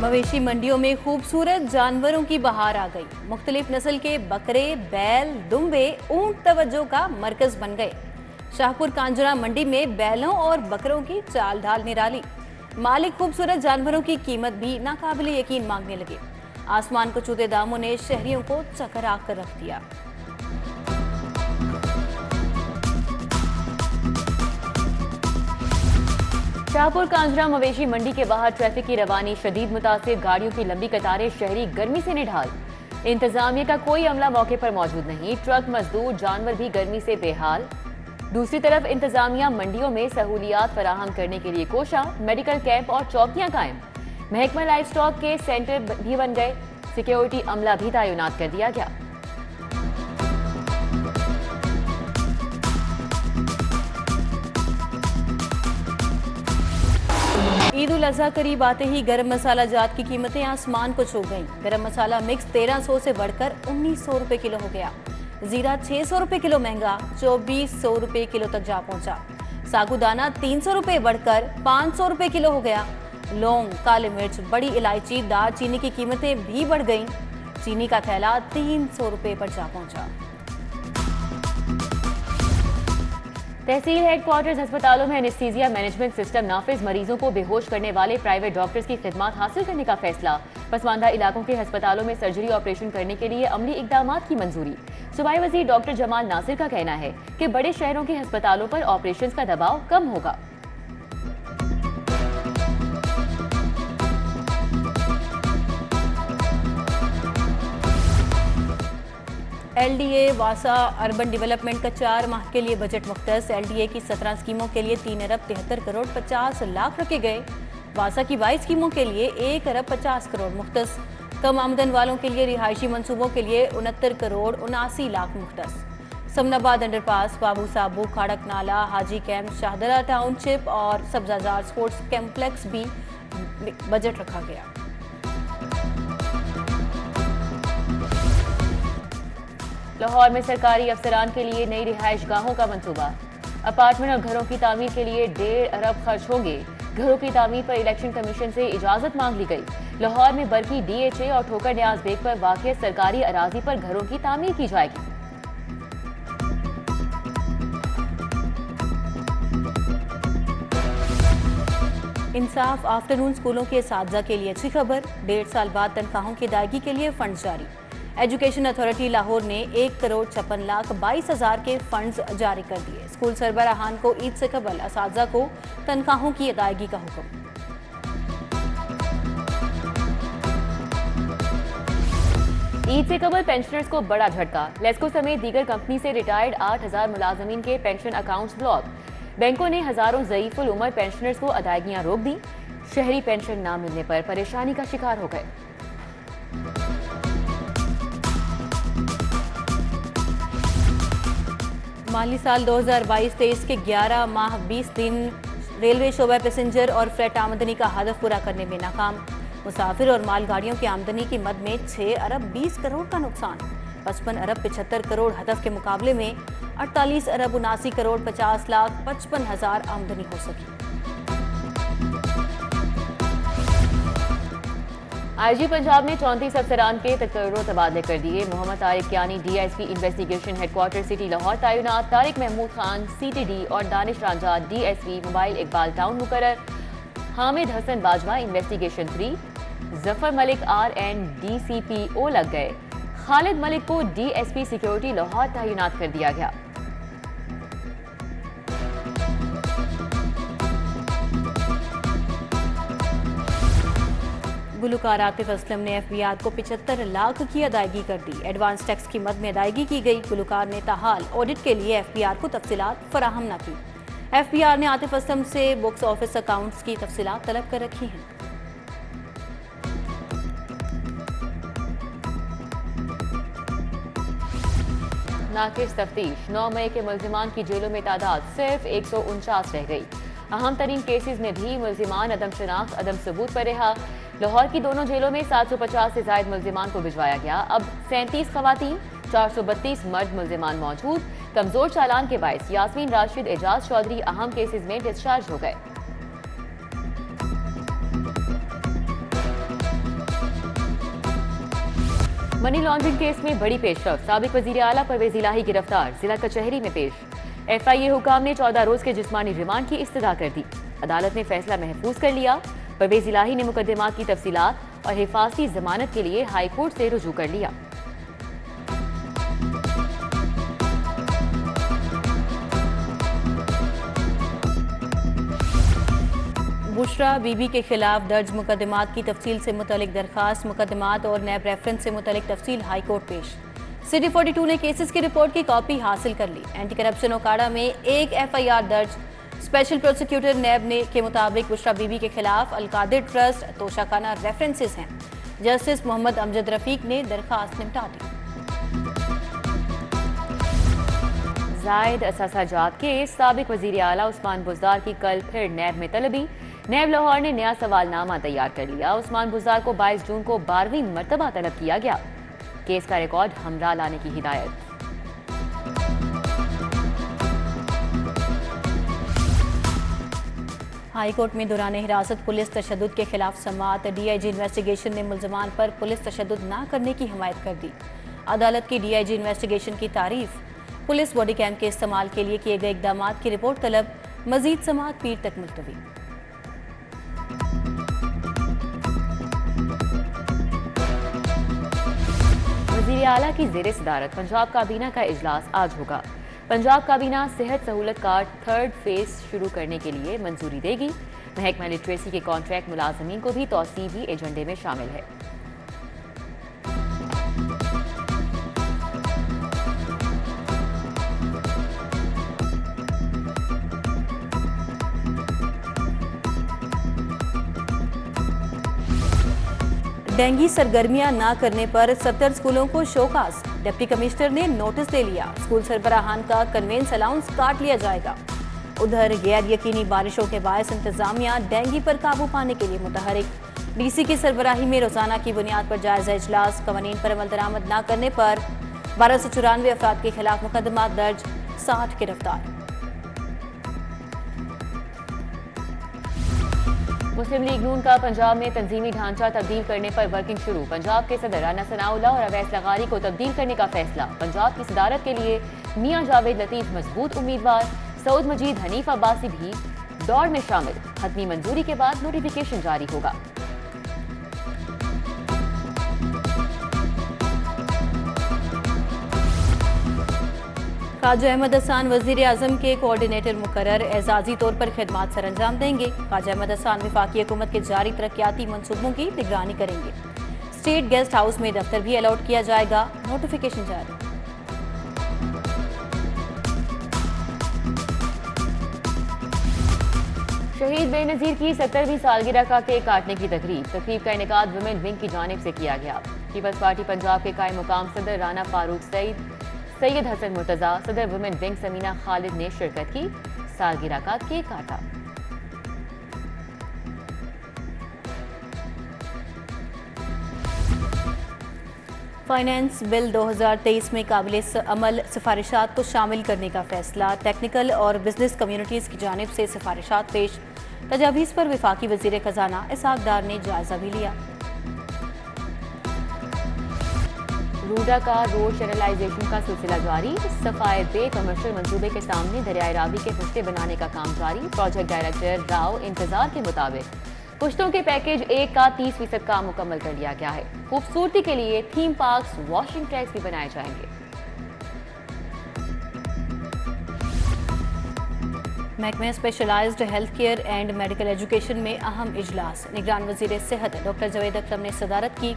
मवेशी मंडियों में खूबसूरत जानवरों की बहार आ गई। मुख्तलिफ नस्ल के बकरे, बैल, दुम्बे, ऊंट तवज्जो का मरकज बन गए। शाहपुर कांजरा मंडी में बैलों और बकरों की चाल ढाल निराली। मालिक खूबसूरत जानवरों की कीमत भी नाकाबिल यकीन मांगने लगे। आसमान को छूते दामों ने शहरियों को चकरा कर रख दिया। शाहपुर कांजरा मवेशी मंडी के बाहर ट्रैफिक की रवानी शदीद मुतासिर, गाड़ियों की लंबी कतारें शहरी गर्मी से निढाल। इंतजामिया का कोई अमला मौके पर मौजूद नहीं। ट्रक, मजदूर, जानवर भी गर्मी से बेहाल। दूसरी तरफ इंतजामिया मंडियों में सहूलियात फराहम करने के लिए कोशा, मेडिकल कैंप और चौकियां कायम। महकमा लाइफ स्टॉक के सेंटर भी बन गए। सिक्योरिटी अमला भी तैनात कर दिया गया। ईद उल अजहा करीब आते ही गरम मसाला जात की कीमतें आसमान को छू गईं। गरम मसाला मिक्स 1300 से बढ़कर 1900 रुपए किलो हो गया। जीरा 600 रुपए किलो महंगा 2400 रुपए किलो तक जा पहुंचा। सागुदाना 300 रुपए बढ़कर 500 रुपए किलो हो गया। लौंग, काली मिर्च, बड़ी इलायची, दालचीनी की कीमतें भी बढ़ गईं। चीनी का थैला 300 रुपए पर जा पहुंचा। तहसील हेडक्वार्टर्स अस्पतालों में एनेस्थीसिया मैनेजमेंट सिस्टम नाफिज। मरीजों को बेहोश करने वाले प्राइवेट डॉक्टर्स की खिदमत हासिल करने का फैसला। पसमानदा इलाकों के अस्पतालों में सर्जरी ऑपरेशन करने के लिए अमली इकदाम की मंजूरी। सूबाई वजीर डॉक्टर जमाल नासिर का कहना है कि बड़े शहरों के अस्पतालों पर ऑपरेशन का दबाव कम होगा। LDA, वासा अर्बन डेवलपमेंट का 4 माह के लिए बजट मुख्तस। LDA की 17 स्कीमों के लिए 3 अरब 73 करोड़ 50 लाख रखे गए। वासा की 22 स्कीमों के लिए 1 अरब 50 करोड़ मुख्तस। कम आमदन वालों के लिए रिहायशी मनसूबों के लिए 69 करोड़ 79 लाख मुख्तस। Samanabad underpass, Babu Sabu, Khadak Nala, Haji camp, Shahdara township और सब्जाजार स्पोर्ट्स कम्प्लेक्स भी बजट रखा गया। लाहौर में सरकारी अफसरान के लिए नई रिहाइश गाहों का मंसूबा। अपार्टमेंट और घरों की तामीर के लिए 1.5 अरब खर्च होंगे। घरों की तामीर पर इलेक्शन कमीशन से इजाजत मांग ली गई। लाहौर में बरकी, DHA और ठोकर न्याज बेग पर वाक़ सरकारी अराजी पर घरों की तामीर की जाएगी। इंसाफ आफ्टरनून स्कूलों के इसातिज़ा के लिए अच्छी खबर। 1.5 साल बाद तनख्वाहों की अदायगी के लिए फंड जारी। एजुकेशन अथॉरिटी लाहौर ने 1,56,22,000 के फंड्स जारी कर दिए। स्कूल सरबराहान को ईद से कबल असातिज़ा को तनख्वाहों की अदायगी का हुक्म। ईद से कबल पेंशनर्स को बड़ा झटका। लेस्को समेत दीगर कंपनी से रिटायर्ड 8,000 मुलाजमीन के पेंशन अकाउंट्स ब्लॉक। बैंकों ने हजारों ज़ईफुल उमर पेंशनर्स को अदायगियां रोक दी। शहरी पेंशन न मिलने पर परेशानी का शिकार हो गए। माली साल 2022-23 के 11 माह 20 दिन रेलवे शोबा पैसेंजर और फ्रेट आमदनी का हदफ पूरा करने में नाकाम। मुसाफिर और मालगाड़ियों की आमदनी की मद में 6 अरब 20 करोड़ का नुकसान। 55 अरब 75 करोड़ हदफ के मुकाबले में 48 अरब 79 करोड़ 50 लाख 55 हजार आमदनी हो सकी। IG पंजाब ने 34 अफसरान के तकर्रो तबादले कर दिए। मोहम्मद तारिक यानी DSP investigation headquarter city Lahore तैनात। तारिक महमूद खान CTD और Danish Ranjha DSP mobile Iqbal town मुकर्रर। Hamid Hasan Bajwa investigation 3। Zafar Malik RN DCPO लग गए। खालिद मलिक को DSP सिक्योरिटी लाहौर तैनात कर दिया गया। गुलकार आतिफ असलम ने FBR को 75 लाख की अदायगी कर दी। एडवांस टैक्स की मद में अदायगी की गई। गुलकार ने ताहाल ऑडिट के लिए FBR को तफसीलात फराहम न की। FBR ने आतिफ असलम से बॉक्स ऑफिस अकाउंट्स की तफसीलात तलब कर रखी हैं। नाकिस तफ्तीश। 9 मई के मुलजिमान की जेलों में तादाद सिर्फ 149 रह गई। अहम तरीन केसेज में भी मुलजिमान अदम शनाख्त, अदम सबूत पर रहा। लाहौर की दोनों जेलों में 750 से ज्यादा मुलजिमान को भिजवाया गया। अब 37 खवातीन, 432 मर्द मुलजिमान मौजूद। कमजोर चालान के बायस यास्मीन, राशिद, एजाज चौधरी अहम केसेस में डिस्चार्ज हो गए। मनी लॉन्ड्रिंग केस में बड़ी पेशरफ, साबिक वजीर आला परवेज इलाही गिरफ्तार, जिला कचहरी में पेश। FIA हुकाम ने 14 रोज के जिस्मानी रिमांड की इस्तदा कर दी। अदालत ने फैसला महफूज कर लिया। परवेज इलाही ने मुकदमा की तफसीलात और हिफाजती जमानत के लिए हाईकोर्ट से रुजू कर लिया। बुशरा बीबी के खिलाफ दर्ज मुकदमात की तफसील से मुतलिक दरखास्त, मुकदमात और नैब रेफरेंस से मुतलिक तफसील हाईकोर्ट पेश। सिटी 42 ने केसेस की रिपोर्ट की कॉपी हासिल कर ली। एंटी करप्शन ओकाड़ा में 1 FIR दर्ज। स्पेशल प्रोसिक्यूटर नैब ने के मुताबिक बुशरा बीबी के खिलाफ अलकादिर ट्रस्ट, तोशाखाना रेफरेंसेज हैं। जस्टिस मोहम्मद अमजद रफीक ने दरखास्त निपटा दी। जायद असासा जात केस, साबिक वजीर आला उस्मान बुज़दार की कल फिर नैब में तलबी। नैब लाहौर ने नया सवालनामा तैयार कर लिया। उस्मान बुज़दार को 22 जून को 12वीं मरतबा तलब किया गया। केस का रिकॉर्ड हमरा लाने की हिदायत। हाईकोर्ट में दौरान हिरासत पुलिस तशद्दुद के खिलाफ समाअत। DIG इन्वेस्टिगेशन ने मुलजमान पर पुलिस तशद्दुद न करने की हिमायत कर दी। अदालत की DIG इन्वेस्टिगेशन की तारीफ। पुलिस बॉडी कैम के इस्तेमाल के लिए किए गए इकदाम की रिपोर्ट तलब। मजीद समाअत पीर तक मुलतवी। वज़ीर आला की ज़ेर सदारत पंजाब काबीना का इजलास आज होगा। पंजाब काबीना सेहत सहूलत कार्ड 3rd फेज शुरू करने के लिए मंजूरी देगी। महकमा लिटरेसी के कॉन्ट्रैक्ट मुलाजमीन को भी तौसीबी एजेंडे में शामिल है। डेंगू सरगर्मियां ना करने पर 70 स्कूलों को शोकास। डिप्टी कमिश्नर ने नोटिस दे लिया। स्कूल सरबराहान का कन्वेंस अलाउंस काट लिया जाएगा। उधर गैर यकीनी बारिशों के बायस इंतजामिया डेंगू पर काबू पाने के लिए मुतहरिक। DC की सरबराही में रोजाना की बुनियाद पर जायजा इजलास। कवानीन पर अमल दरामद ना करने पर 1294 अफराद के खिलाफ मुकदमा दर्ज, 60 गिरफ्तार। मुस्लिम लीग नून का पंजाब में तंजीमी ढांचा तब्दील करने पर वर्किंग शुरू। पंजाब के सदर राना सनाउल्लाह और अवैस लगारी को तब्दील करने का फैसला। पंजाब की सदारत के लिए मियां जावेद लतीफ मजबूत उम्मीदवार। सऊद मजीद, हनीफ अब्बासी भी दौड़ में शामिल। हतमी मंजूरी के बाद नोटिफिकेशन जारी होगा। ख्वाजा अहमद हसान वजीर आजम के कोऑर्डिनेटर मुकर्रर, एजाजी तौर पर खिदमत सर अंजाम देंगे। ख्वाजा अहमद हसान वफाकी हुकूमत के जारी तरक्याती मनसूबों की निगरानी करेंगे। स्टेट गेस्ट हाउस में दफ्तर भी अलॉट किया जाएगा, नोटिफिकेशन जारी। शहीद बेनजीर की 70वीं सालगिरह का केक काटने की तकरीब का इनेकाद वुमेन विंग की जानिब से किया गया। पीपल्स पार्टी पंजाब के कायम मुकाम सदर राना फारूक सैयद हसन मुर्तजा, सदर वुमेन विंग समीना खालिद ने शिरकत की। सालगिरह का केक काटा। फाइनेंस बिल 2023 में काबिले अमल सिफारिशात को शामिल करने का फैसला। टेक्निकल और बिजनेस कम्युनिटीज़ की जानिब से सिफारिशात पेश। तजावीज़ पर वफाकी वज़ीर खजाना इसहाक डार ने जायजा भी लिया। रूडा का रोड चैनलाइजेशन का सिलसिला जारी। सफाए बे कमर्शियल मंसूबे के सामने दरियाई रावी के पुश्ते बनाने का काम जारी। प्रोजेक्ट डायरेक्टर राव इंतजार के मुताबिक पुश्तों के पैकेज 1 का 30% काम मुकम्मल कर लिया गया है। खूबसूरती के लिए थीम पार्क्स, वॉशिंग टैक्स भी बनाए जाएंगे। महकमा specialised health care and medical education में अहम इजलास। निगरान वजीर सेहत डॉक्टर जावेद अकरम ने सदारत की।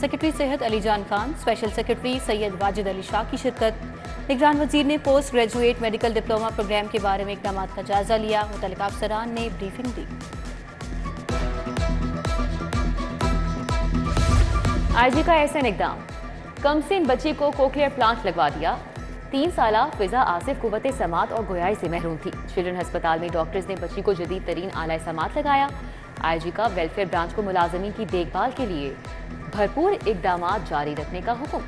सेक्रेटरी सेहत अली जान खान, स्पेशल सेक्रेटरी सैयद वाजिद अली शाह की शिरकत। निगरान वजीर ने post graduate medical diploma programme के बारे में इकदाम का जायजा लिया। मुतल्लिका अफसरान ने ब्रीफिंग दी। IG का ऐसा इकदाम। कमसिन बच्ची को कोक्लियर प्लांट लगवा दिया। 3 साला फिजा आसिफ कुव्वते समात और गोयाई से महरूम थी। चिल्ड्रन हस्पताल में डॉक्टर्स ने बच्ची को जदीद तरीन आला समात लगाया। IG का वेलफेयर ब्रांच को मुलाजमीन की देखभाल के लिए भरपूर इकदाम जारी रखने का हुक्म।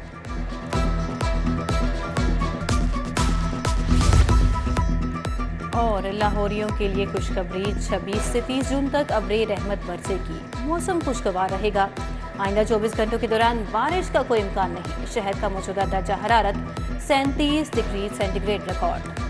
और लाहौरियों के लिए खुशखबरी, 26 से 30 जून तक अब्रे रहमत बरसेगी। मौसम खुशगवार रहेगा। आइंदा 24 घंटों के दौरान बारिश का कोई इम्कान नहीं। शहर का मौजूदा दर्जा हरारत 37 डिग्री सेंटीग्रेड रिकॉर्ड।